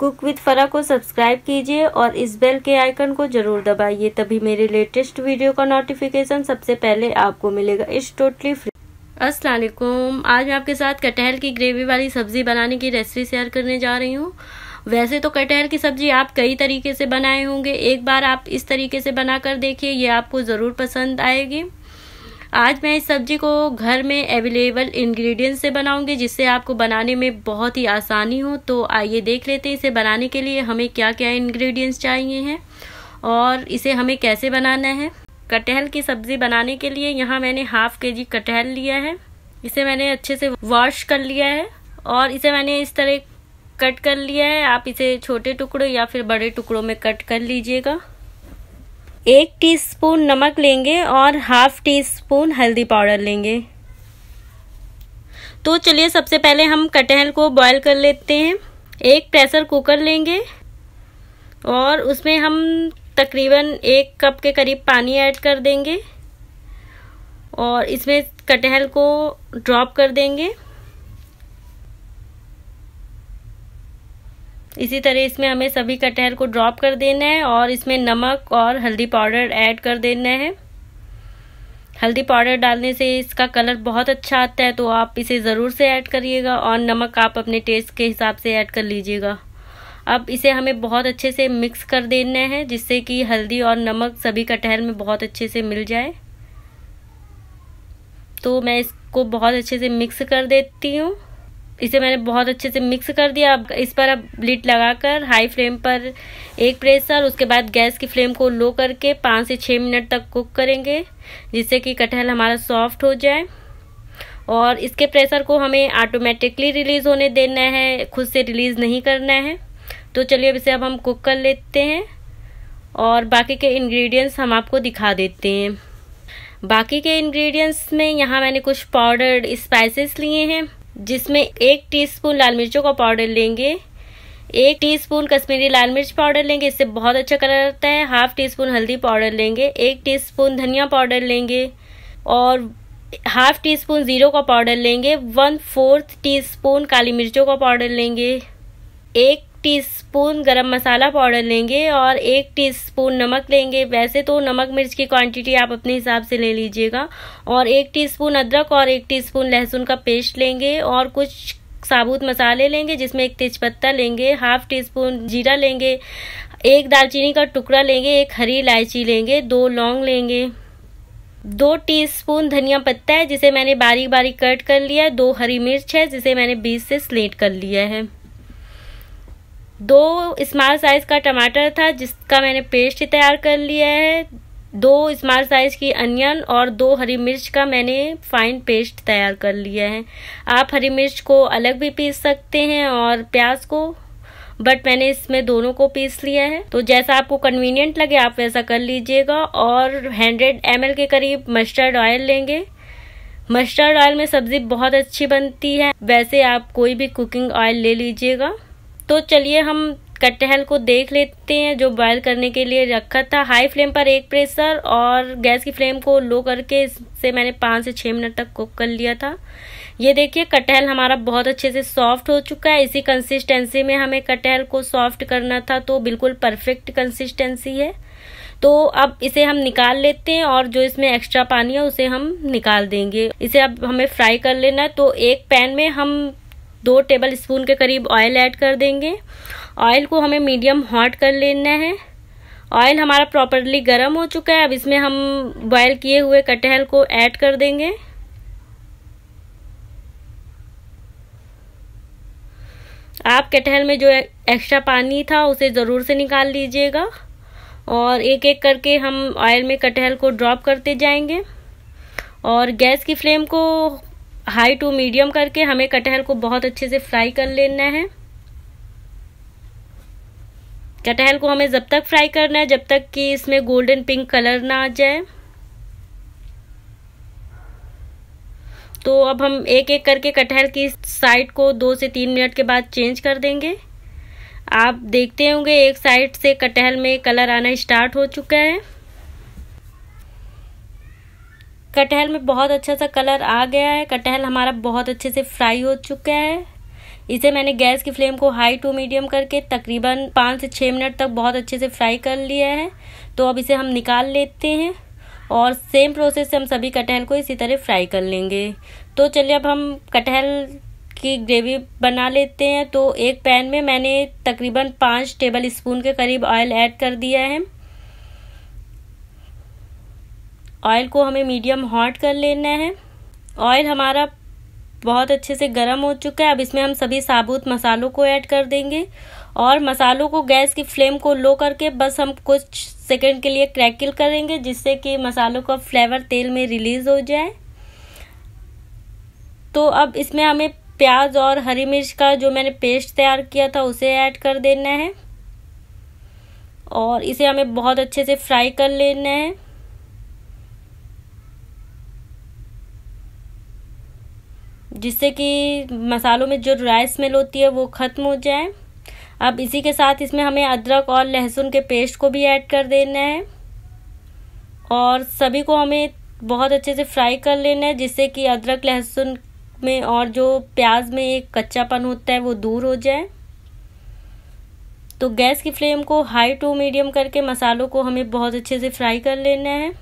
Cook with Farah को subscribe कीजिए और इस बेल के आइकन को जरूर दबाइए, तभी मेरे लेटेस्ट वीडियो का नोटिफिकेशन सबसे पहले आपको मिलेगा। It's totally free. अस्सलाम वालेकुम, आज मैं आपके साथ कटहल की ग्रेवी वाली सब्जी बनाने की रेसिपी शेयर करने जा रही हूँ। वैसे तो कटहल की सब्जी आप कई तरीके से बनाए होंगे, एक बार आप इस तरीके से बनाकर देखिए, ये आपको ज़रूर पसंद आएगी। आज मैं इस सब्जी को घर में अवेलेबल इंग्रेडिएंट्स से बनाऊंगी, जिससे आपको बनाने में बहुत ही आसानी हो। तो आइए देख लेते हैं इसे बनाने के लिए हमें क्या क्या इंग्रेडिएंट्स चाहिए हैं और इसे हमें कैसे बनाना है। कटहल की सब्जी बनाने के लिए यहाँ मैंने हाफ केजी कटहल लिया है, इसे मैंने अच्छे से वॉश कर लिया है और इसे मैंने इस तरह कट कर लिया है। आप इसे छोटे टुकड़ों या फिर बड़े टुकड़ों में कट कर लीजिएगा। 1 टीस्पून नमक लेंगे और 1/2 टीस्पून हल्दी पाउडर लेंगे। तो चलिए सबसे पहले हम कटहल को बॉईल कर लेते हैं। एक प्रेशर कुकर लेंगे और उसमें हम तकरीबन 1 कप के करीब पानी ऐड कर देंगे और इसमें कटहल को ड्रॉप कर देंगे। इसी तरह इसमें हमें सभी कटहल को ड्रॉप कर देना है और इसमें नमक और हल्दी पाउडर ऐड कर देना है। हल्दी पाउडर डालने से इसका कलर बहुत अच्छा आता है, तो आप इसे ज़रूर से ऐड करिएगा और नमक आप अपने टेस्ट के हिसाब से ऐड कर लीजिएगा। अब इसे हमें बहुत अच्छे से मिक्स कर देना है, जिससे कि हल्दी और नमक सभी कटहल में बहुत अच्छे से मिल जाए। तो मैं इसको बहुत अच्छे से मिक्स कर देती हूँ। इसे मैंने बहुत अच्छे से मिक्स कर दिया। अब इस पर अब लिड लगाकर हाई फ्लेम पर 1 प्रेशर, उसके बाद गैस की फ्लेम को लो करके 5 से 6 मिनट तक कुक करेंगे, जिससे कि कटहल हमारा सॉफ्ट हो जाए। और इसके प्रेशर को हमें ऑटोमेटिकली रिलीज़ होने देना है, खुद से रिलीज़ नहीं करना है। तो चलिए इसे अब हम कुक कर लेते हैं और बाकी के इन्ग्रीडियंट्स हम आपको दिखा देते हैं। बाकी के इन्ग्रीडियंट्स में यहाँ मैंने कुछ पाउडर्ड स्पाइसेस लिए हैं, जिसमें 1 टीस्पून लाल मिर्चों का पाउडर लेंगे, 1 टीस्पून कश्मीरी लाल मिर्च पाउडर लेंगे, इससे बहुत अच्छा कलर आता है। 1/2 टीस्पून हल्दी पाउडर लेंगे, 1 टीस्पून धनिया पाउडर लेंगे और 1/2 टीस्पून जीरो का पाउडर लेंगे, 1/4 टीस्पून काली मिर्चों का पाउडर लेंगे, 1 टीस्पून गरम मसाला पाउडर लेंगे और 1 टीस्पून नमक लेंगे। वैसे तो नमक मिर्च की क्वांटिटी आप अपने हिसाब से ले लीजिएगा। और 1 टीस्पून अदरक और 1 टीस्पून लहसुन का पेस्ट लेंगे और कुछ साबुत मसाले लेंगे, जिसमें 1 तेजपत्ता लेंगे, 1/2 टीस्पून जीरा लेंगे, 1 दालचीनी का टुकड़ा लेंगे, 1 हरी इलायची लेंगे, 2 लौंग लेंगे, 2 टीस्पून धनिया पत्ता है जिसे मैंने बारीक बारीक कट कर लिया है, 2 हरी मिर्च है जिसे मैंने बीज से स्लेट कर लिया है, 2 स्मॉल साइज का टमाटर था जिसका मैंने पेस्ट तैयार कर लिया है, 2 स्मॉल साइज की अनियन और 2 हरी मिर्च का मैंने फाइन पेस्ट तैयार कर लिया है। आप हरी मिर्च को अलग भी पीस सकते हैं और प्याज को, बट मैंने इसमें दोनों को पीस लिया है। तो जैसा आपको कन्वीनियंट लगे आप वैसा कर लीजिएगा। और 100 ml के करीब मस्टर्ड ऑयल लेंगे। मस्टर्ड ऑयल में सब्जी बहुत अच्छी बनती है, वैसे आप कोई भी कुकिंग ऑयल ले लीजिएगा। तो चलिए हम कटहल को देख लेते हैं जो बॉयल करने के लिए रखा था। हाई फ्लेम पर 1 प्रेशर और गैस की फ्लेम को लो करके इससे मैंने 5 से 6 मिनट तक कुक कर लिया था। ये देखिए कटहल हमारा बहुत अच्छे से सॉफ्ट हो चुका है। इसी कंसिस्टेंसी में हमें कटहल को सॉफ्ट करना था, तो बिल्कुल परफेक्ट कंसिस्टेंसी है। तो अब इसे हम निकाल लेते हैं और जो इसमें एक्स्ट्रा पानी है उसे हम निकाल देंगे। इसे अब हमें फ्राई कर लेना है। तो एक पैन में हम 2 टेबल स्पून के करीब ऑयल ऐड कर देंगे। ऑयल को हमें मीडियम हॉट कर लेना है। ऑयल हमारा प्रॉपरली गर्म हो चुका है। अब इसमें हम बॉयल किए हुए कटहल को ऐड कर देंगे। आप कटहल में जो एक्स्ट्रा पानी था उसे ज़रूर से निकाल लीजिएगा और एक एक करके हम ऑयल में कटहल को ड्रॉप करते जाएंगे। और गैस की फ्लेम को हाई टू मीडियम करके हमें कटहल को बहुत अच्छे से फ्राई कर लेना है। कटहल को हमें जब तक फ्राई करना है जब तक कि इसमें गोल्डन पिंक कलर ना आ जाए। तो अब हम एक एक करके कटहल की साइड को 2 से 3 मिनट के बाद चेंज कर देंगे। आप देखते होंगे एक साइड से कटहल में कलर आना स्टार्ट हो चुका है। कटहल में बहुत अच्छा सा कलर आ गया है। कटहल हमारा बहुत अच्छे से फ्राई हो चुका है। इसे मैंने गैस की फ्लेम को हाई टू मीडियम करके तकरीबन 5 से 6 मिनट तक बहुत अच्छे से फ्राई कर लिया है। तो अब इसे हम निकाल लेते हैं और सेम प्रोसेस से हम सभी कटहल को इसी तरह फ्राई कर लेंगे। तो चलिए अब हम कटहल की ग्रेवी बना लेते हैं। तो एक पैन में मैंने तकरीबन 5 टेबल स्पून के करीब ऑयल ऐड कर दिया है। ऑयल को हमें मीडियम हॉट कर लेना है। ऑयल हमारा बहुत अच्छे से गर्म हो चुका है। अब इसमें हम सभी साबुत मसालों को ऐड कर देंगे और मसालों को गैस की फ्लेम को लो करके बस हम कुछ सेकंड के लिए क्रैकल करेंगे, जिससे कि मसालों का फ्लेवर तेल में रिलीज हो जाए। तो अब इसमें हमें प्याज और हरी मिर्च का जो मैंने पेस्ट तैयार किया था उसे ऐड कर देना है और इसे हमें बहुत अच्छे से फ्राई कर लेना है। जिससे कि मसालों में जो ड्राई स्मेल होती है वो ख़त्म हो जाए। अब इसी के साथ इसमें हमें अदरक और लहसुन के पेस्ट को भी ऐड कर देना है और सभी को हमें बहुत अच्छे से फ्राई कर लेना है, जिससे कि अदरक लहसुन में और जो प्याज में एक कच्चापन होता है वो दूर हो जाए। तो गैस की फ्लेम को हाई टू मीडियम करके मसालों को हमें बहुत अच्छे से फ्राई कर लेना है।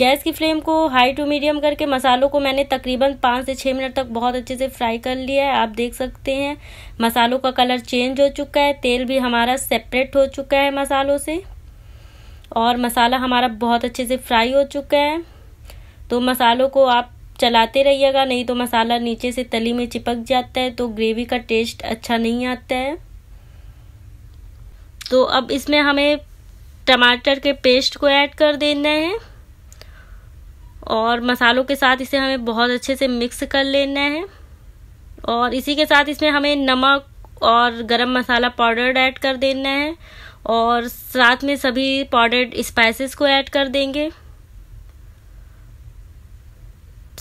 गैस की फ्लेम को हाई टू मीडियम करके मसालों को मैंने तकरीबन 5 से 6 मिनट तक बहुत अच्छे से फ्राई कर लिया है। आप देख सकते हैं मसालों का कलर चेंज हो चुका है, तेल भी हमारा सेपरेट हो चुका है मसालों से और मसाला हमारा बहुत अच्छे से फ्राई हो चुका है। तो मसालों को आप चलाते रहिएगा, नहीं तो मसाला नीचे से तली में चिपक जाता है, तो ग्रेवी का टेस्ट अच्छा नहीं आता है। तो अब इसमें हमें टमाटर के पेस्ट को ऐड कर देना है और मसालों के साथ इसे हमें बहुत अच्छे से मिक्स कर लेना है और इसी के साथ इसमें हमें नमक और गरम मसाला पाउडर ऐड कर देना है और साथ में सभी पाउडर्ड स्पाइसेस को ऐड कर देंगे।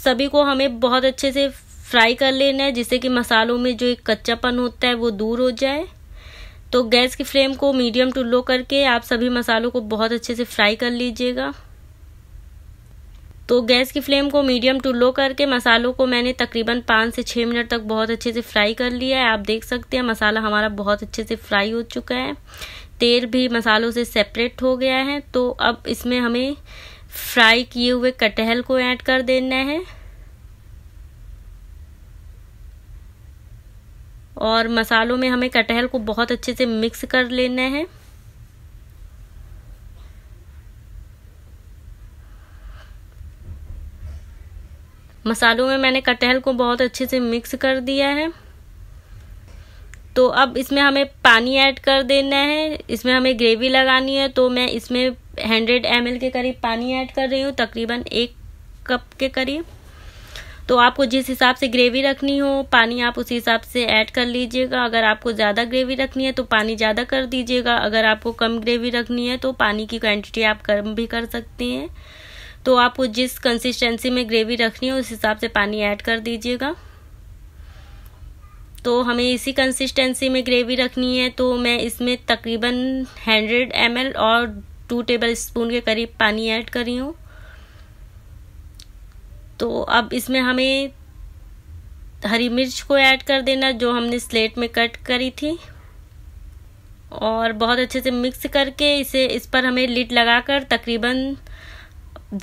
सभी को हमें बहुत अच्छे से फ्राई कर लेना है, जिससे कि मसालों में जो एक कच्चापन होता है वो दूर हो जाए। तो गैस की फ्लेम को मीडियम टू लो करके आप सभी मसालों को बहुत अच्छे से फ्राई कर लीजिएगा। तो गैस की फ्लेम को मीडियम टू लो करके मसालों को मैंने तकरीबन 5 से 6 मिनट तक बहुत अच्छे से फ्राई कर लिया है। आप देख सकते हैं मसाला हमारा बहुत अच्छे से फ्राई हो चुका है, तेल भी मसालों से सेपरेट हो गया है। तो अब इसमें हमें फ्राई किए हुए कटहल को ऐड कर देना है और मसालों में हमें कटहल को बहुत अच्छे से मिक्स कर लेना है। मसालों में मैंने कटहल को बहुत अच्छे से मिक्स कर दिया है। तो अब इसमें हमें पानी ऐड कर देना है। इसमें हमें ग्रेवी लगानी है, तो मैं इसमें 100 ml के करीब पानी ऐड कर रही हूँ, तकरीबन 1 कप के करीब। तो आपको जिस हिसाब से ग्रेवी रखनी हो पानी आप उसी हिसाब से ऐड कर लीजिएगा। अगर आपको ज़्यादा ग्रेवी रखनी है तो पानी ज़्यादा कर दीजिएगा, अगर आपको कम ग्रेवी रखनी है तो पानी की क्वांटिटी आप कम भी कर सकते हैं। तो आपको जिस कंसिस्टेंसी में ग्रेवी रखनी है उस हिसाब से पानी ऐड कर दीजिएगा। तो हमें इसी कंसिस्टेंसी में ग्रेवी रखनी है, तो मैं इसमें तकरीबन 100 ml और 2 टेबल स्पून के करीब पानी ऐड कर रही हूँ। तो अब इसमें हमें हरी मिर्च को ऐड कर देना जो हमने स्लेट में कट करी थी और बहुत अच्छे से मिक्स करके इसे इस पर हमें लिड लगाकर तकरीबन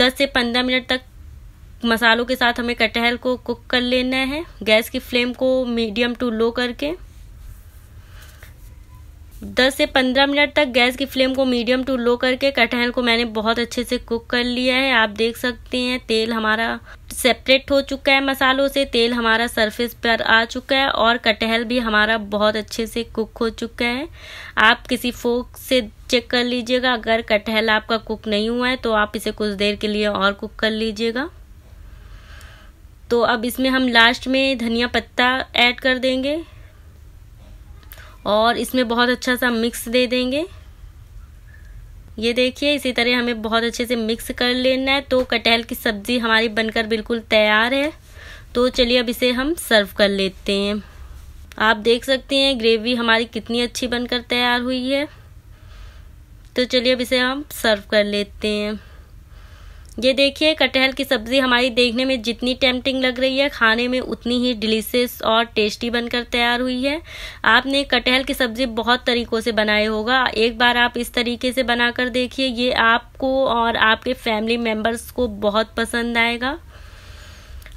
10 से 15 मिनट तक मसालों के साथ हमें कटहल को कुक कर लेना है, गैस की फ्लेम को मीडियम टू लो करके। 10 से 15 मिनट तक गैस की फ्लेम को मीडियम टू लो करके कटहल को मैंने बहुत अच्छे से कुक कर लिया है। आप देख सकते हैं तेल हमारा सेपरेट हो चुका है मसालों से, तेल हमारा सरफेस पर आ चुका है और कटहल भी हमारा बहुत अच्छे से कुक हो चुका है। आप किसी फोर्क से चेक कर लीजिएगा, अगर कटहल आपका कुक नहीं हुआ है तो आप इसे कुछ देर के लिए और कुक कर लीजिएगा। तो अब इसमें हम लास्ट में धनिया पत्ता ऐड कर देंगे और इसमें बहुत अच्छा सा मिक्स दे देंगे। ये देखिए इसी तरह हमें बहुत अच्छे से मिक्स कर लेना है। तो कटहल की सब्ज़ी हमारी बनकर बिल्कुल तैयार है। तो चलिए अब इसे हम सर्व कर लेते हैं। आप देख सकते हैं ग्रेवी हमारी कितनी अच्छी बनकर तैयार हुई है। तो चलिए अब इसे हम सर्व कर लेते हैं। ये देखिए कटहल की सब्ज़ी हमारी देखने में जितनी टेम्पटिंग लग रही है, खाने में उतनी ही डिलीशियस और टेस्टी बनकर तैयार हुई है। आपने कटहल की सब्ज़ी बहुत तरीक़ों से बनाए होगा, एक बार आप इस तरीके से बनाकर देखिए, ये आपको और आपके फैमिली मेम्बर्स को बहुत पसंद आएगा।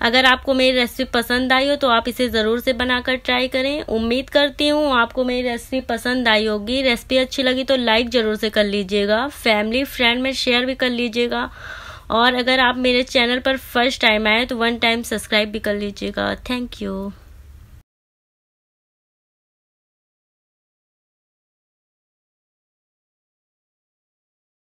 अगर आपको मेरी रेसिपी पसंद आई हो तो आप इसे ज़रूर से बनाकर ट्राई करें। उम्मीद करती हूँ आपको मेरी रेसिपी पसंद आई होगी। रेसिपी अच्छी लगी तो लाइक ज़रूर से कर लीजिएगा, फैमिली फ्रेंड में शेयर भी कर लीजिएगा, और अगर आप मेरे चैनल पर फर्स्ट टाइम आए तो 1 टाइम सब्सक्राइब भी कर लीजिएगा। Thank you.